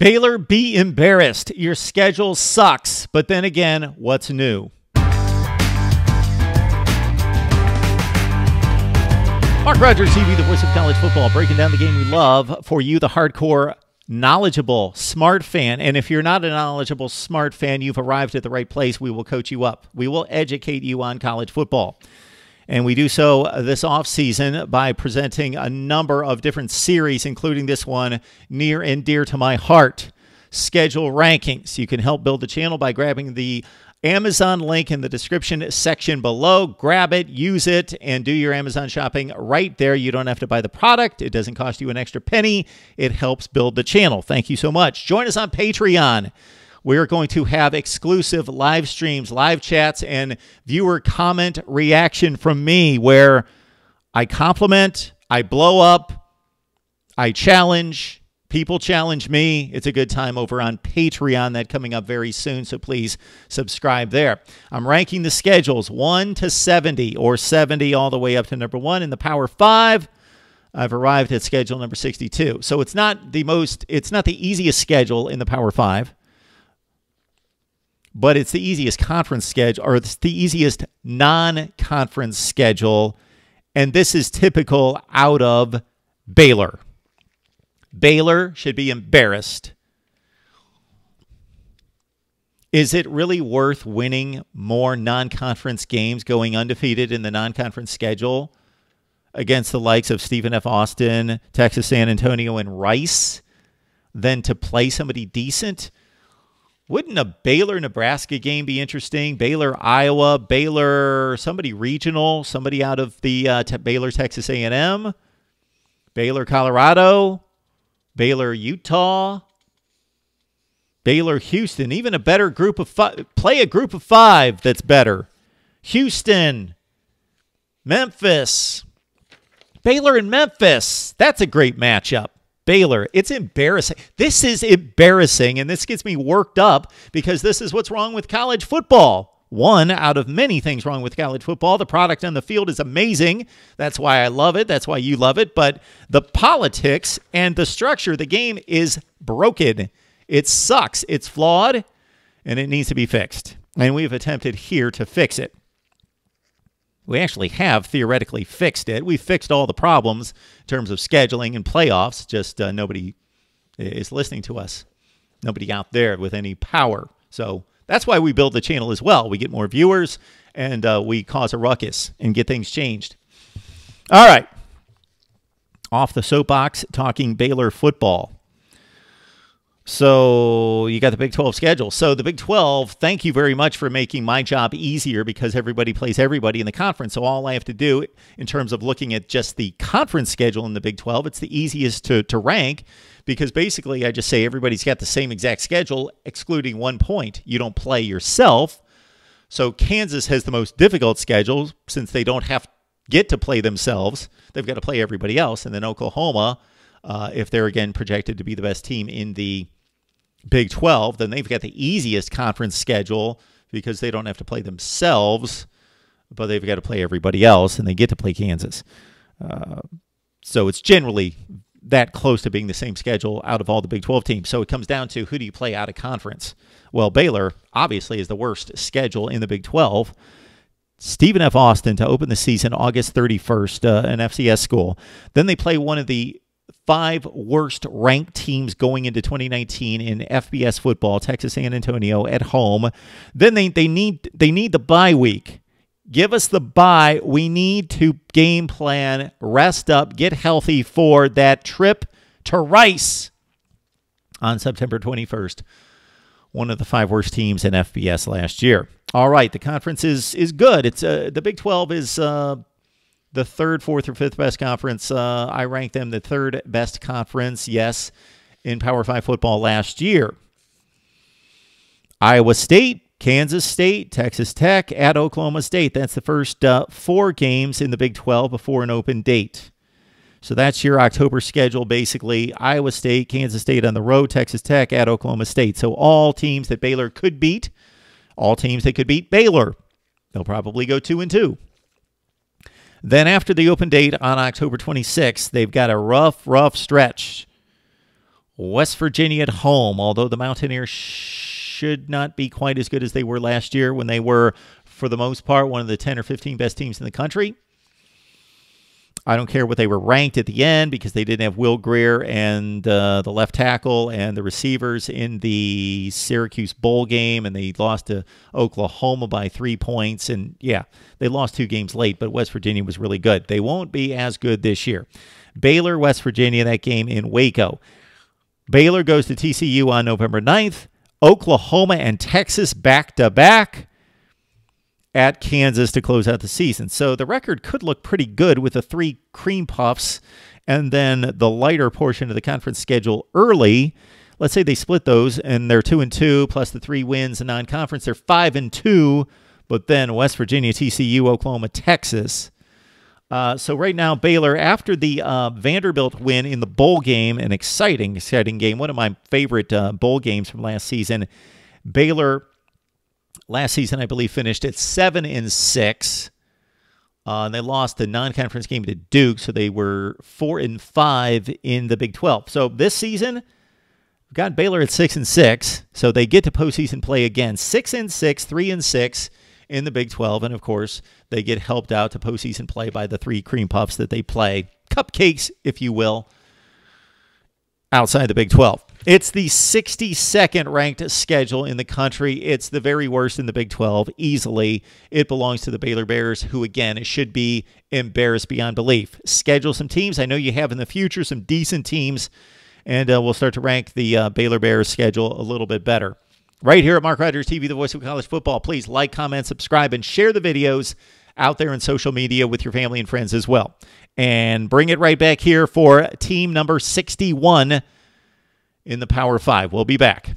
Baylor, be embarrassed. Your schedule sucks. But then again, what's new? Mark Rogers, TV, the voice of college football, breaking down the game we love for you, the hardcore, knowledgeable, smart fan. And if you're not a knowledgeable, smart fan, you've arrived at the right place. We will coach you up. We will educate you on college football. And we do so this offseason by presenting a number of different series, including this one near and dear to my heart, Schedule Rankings. You can help build the channel by grabbing the Amazon link in the description section below. Grab it, use it, and do your Amazon shopping right there. You don't have to buy the product. It doesn't cost you an extra penny. It helps build the channel. Thank you so much. Join us on Patreon. We're going to have exclusive live streams, live chats, and viewer comment reaction from me where I compliment, I blow up, I challenge, people challenge me. It's a good time over on Patreon. That coming up very soon, so please subscribe there. I'm ranking the schedules 1 to 70 or 70 all the way up to number 1 in the Power 5. I've arrived at schedule number 62. So it's not the easiest schedule in the Power 5. But it's the easiest conference schedule, or it's the easiest non-conference schedule, and this is typical out of Baylor. Baylor should be embarrassed. Is it really worth winning more non-conference games, going undefeated in the non-conference schedule against the likes of Stephen F. Austin, Texas San Antonio, and Rice than to play somebody decent? Wouldn't a Baylor-Nebraska game be interesting? Baylor-Iowa, Baylor, somebody regional, somebody out of the Baylor-Texas A&M, Baylor-Colorado, Baylor-Utah, Baylor-Houston. Even a better group of five. Play a group of five that's better. Houston, Memphis, Baylor and Memphis. That's a great matchup. Baylor, it's embarrassing. This is embarrassing, and this gets me worked up because this is what's wrong with college football. One out of many things wrong with college football. The product on the field is amazing. That's why I love it. That's why you love it. But the politics and the structure of the game is broken. It sucks. It's flawed, and it needs to be fixed. And we've attempted here to fix it. We actually have theoretically fixed it. We fixed all the problems in terms of scheduling and playoffs. Just nobody is listening to us. Nobody out there with any power. So that's why we build the channel as well. We get more viewers, and we cause a ruckus and get things changed. All right. Off the soapbox, talking Baylor football. So you got the Big 12 schedule. So the Big 12, thank you very much for making my job easier because everybody plays everybody in the conference. So all I have to do in terms of looking at just the conference schedule in the Big 12, it's the easiest to rank because basically I just say everybody's got the same exact schedule excluding one point. You don't play yourself. So Kansas has the most difficult schedule since they don't have get to play themselves. They've got to play everybody else. And then Oklahoma, if they're again projected to be the best team in the Big 12, then they've got the easiest conference schedule because they don't have to play themselves, but they've got to play everybody else, and they get to play Kansas. So it's generally that close to being the same schedule out of all the Big 12 teams. So it comes down to who do you play out of conference? Well, Baylor obviously is the worst schedule in the Big 12. Stephen F. Austin to open the season August 31st, an FCS school. Then they play one of the five worst ranked teams going into 2019 in FBS football, Texas San Antonio at home. Then they need the bye week. Give us the bye. We need to game plan, rest up, get healthy for that trip to Rice on September 21st. One of the five worst teams in FBS last year. All right, the conference is good. It's the Big 12 is the third, fourth, or fifth best conference. I ranked them the third best conference, yes, in Power 5 football last year. Iowa State, Kansas State, Texas Tech, at Oklahoma State. That's the first four games in the Big 12 before an open date. So that's your October schedule, basically. Iowa State, Kansas State on the road, Texas Tech, at Oklahoma State. So all teams that Baylor could beat, all teams that could beat Baylor. They'll probably go 2-2. Then after the open date on October 26th, they've got a rough stretch. West Virginia at home, although the Mountaineers should not be quite as good as they were last year when they were, for the most part, one of the 10 or 15 best teams in the country. I don't care what they were ranked at the end because they didn't have Will Grier and the left tackle and the receivers in the Syracuse bowl game, and they lost to Oklahoma by 3 points. And, yeah, they lost 2 games late, but West Virginia was really good. They won't be as good this year. Baylor, West Virginia, that game in Waco. Baylor goes to TCU on November 9th. Oklahoma and Texas back-to-back at Kansas to close out the season. So the record could look pretty good with the 3 cream puffs and then the lighter portion of the conference schedule early. Let's say they split those and they're 2-2 plus the 3 wins in non-conference. They're 5-2, but then West Virginia, TCU, Oklahoma, Texas. So right now, Baylor, after the Vanderbilt win in the bowl game, an exciting, exciting game, one of my favorite bowl games from last season. Baylor last season, I believe, finished at 7-6. They lost the non-conference game to Duke, so they were 4-5 in the Big 12. So this season, we've got Baylor at 6-6, so they get to postseason play again. 6-6, 3-6. In the Big 12, and of course, they get helped out to postseason play by the 3 cream puffs that they play, cupcakes, if you will, outside the Big 12. It's the 62nd ranked schedule in the country. It's the very worst in the Big 12, easily. It belongs to the Baylor Bears, who, again, should be embarrassed beyond belief. Schedule some teams. I know you have in the future some decent teams, and we'll start to rank the Baylor Bears schedule a little bit better. Right here at Mark Rogers TV, the voice of college football. Please like, comment, subscribe, and share the videos out there in social media with your family and friends as well. And bring it right back here for team number 61 in the Power 5. We'll be back.